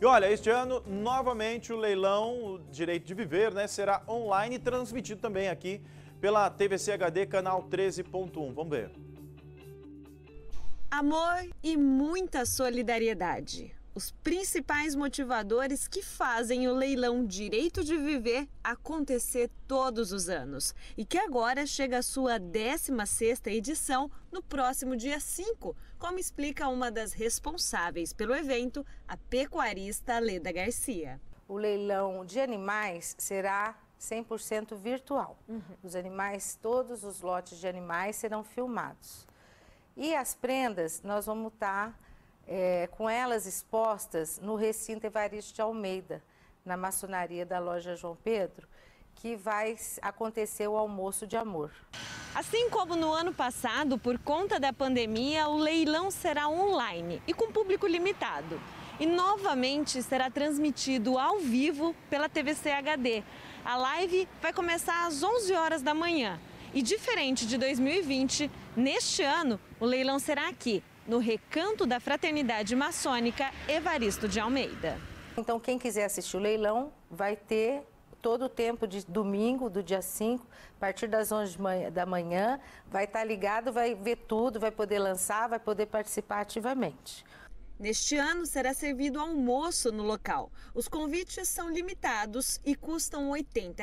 E olha, este ano, novamente, o leilão o Direito de Viver, né, será online e transmitido também aqui pela TVCHD, canal 13.1. Vamos ver. Amor e muita solidariedade. Os principais motivadores que fazem o leilão Direito de Viver acontecer todos os anos e que agora chega à sua 16ª edição no próximo dia 5, como explica uma das responsáveis pelo evento, a pecuarista Leda Garcia. O leilão de animais será 100% virtual. Os animais, todos os lotes de animais serão filmados. E as prendas, nós vamos estar com elas expostas no recinto Evaristo de Almeida, na maçonaria da loja João Pedro, que vai acontecer o almoço de amor. Assim como no ano passado, por conta da pandemia, o leilão será online e com público limitado. E novamente será transmitido ao vivo pela TVCHD. A live vai começar às 11 horas da manhã. E diferente de 2020, neste ano o leilão será aqui, no recanto da Fraternidade Maçônica Evaristo de Almeida. Então, quem quiser assistir o leilão vai ter todo o tempo de domingo, do dia 5, a partir das 11 da manhã, vai estar ligado, vai ver tudo, vai poder lançar, vai poder participar ativamente. Neste ano será servido almoço no local. Os convites são limitados e custam R$ 80.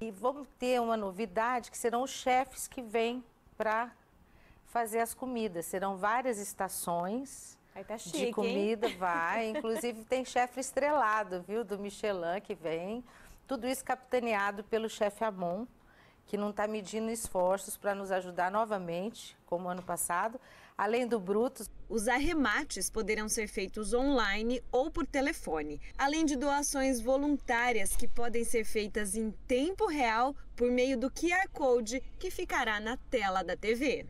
E vamos ter uma novidade, que serão os chefes que vêm para fazer as comidas. Serão várias estações de comida, hein? Vai. Inclusive tem chefe estrelado, viu, do Michelin que vem. Tudo isso capitaneado pelo chefe Amon, que não está medindo esforços para nos ajudar novamente, como ano passado, além do Brutus. Os arremates poderão ser feitos online ou por telefone, além de doações voluntárias que podem ser feitas em tempo real por meio do QR Code que ficará na tela da TV.